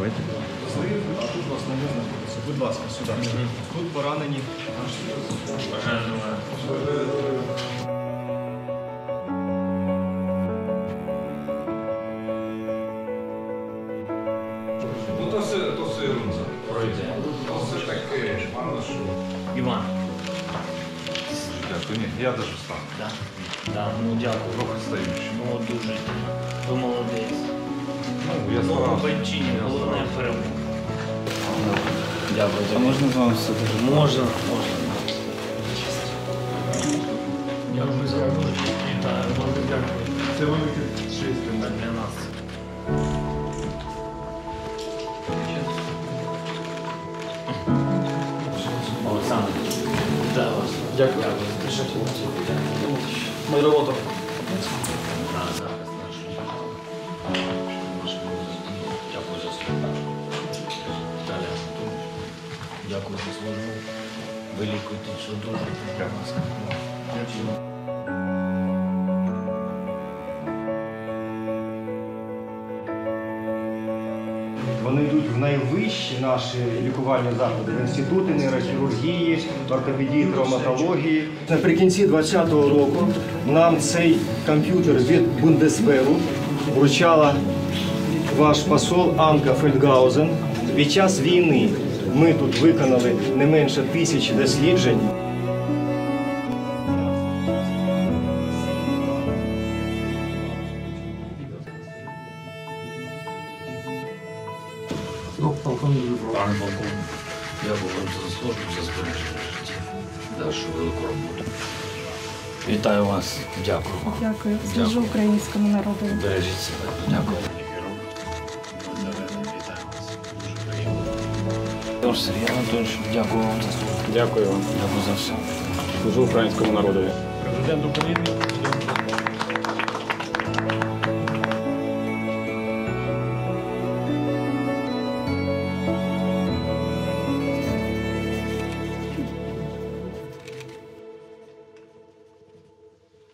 Давайте. А тут вас не знаходиться. Будь ласка, сюди. Тут поранені. Ну то все ерунда. Пройде. То все таке, шмарно, що... Іван. Дякую. Ні, я даже встану. Так? Так, ну дякую. Трохи стаючи. Ну дуже. Ви молодець. Ну, причині, головне перемога. Дякую. А можна з вами все дуже? Можна, можна. Дякую за роботу. Вітаю. Дякую. Це велике щастя для нас. Олександр, вітаю вас. Дякую. Мою роботу. Дякую за службу. Ви лікуєте цю душу. Дякую. Вони йдуть в найвищі наші лікувальні заклади, інститути нейрохірургії, ортопедії, травматології. Наприкінці 2020 року нам цей комп'ютер від Бундесверу вручала ваш посол Анка Фельдгаузен. Під час війни ми тут виконали не менше 1000 досліджень. Пане полковник, я був вам за службу, за збереження життя. Дальшу велику роботу. Вітаю вас. Дякую. Дякую. Служу українському народу. Бережіть себе. Дякую. Сергій Анатольович, дякую вам за все. Дякую вам. Дякую за все. Служу українському народу. Президент України.